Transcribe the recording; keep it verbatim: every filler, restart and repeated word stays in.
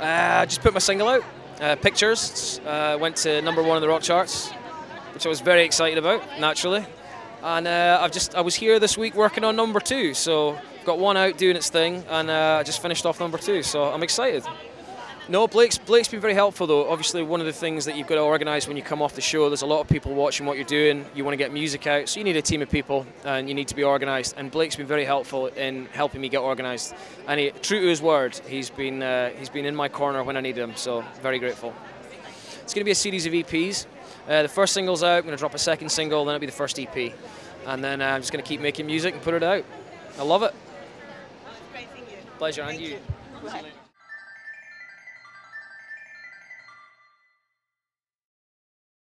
I uh, just put my single out, uh, Pictures, uh, went to number one in the rock charts, which I was very excited about, naturally. And uh, I've just, I was here this week working on number two, so got one out doing its thing, and uh, I just finished off number two, so I'm excited. No, Blake's, Blake's been very helpful though. Obviously one of the things that you've got to organise when you come off the show, there's a lot of people watching what you're doing, you want to get music out, so you need a team of people and you need to be organised, and Blake's been very helpful in helping me get organised, and he, true to his word, he's been, uh, he's been in my corner when I needed him, so very grateful. It's going to be a series of E Ps. Uh, the first single's out, I'm going to drop a second single, then it'll be the first E P, and then uh, I'm just going to keep making music and put it out. I love it. Well, it's great seeing you. Pleasure, and you.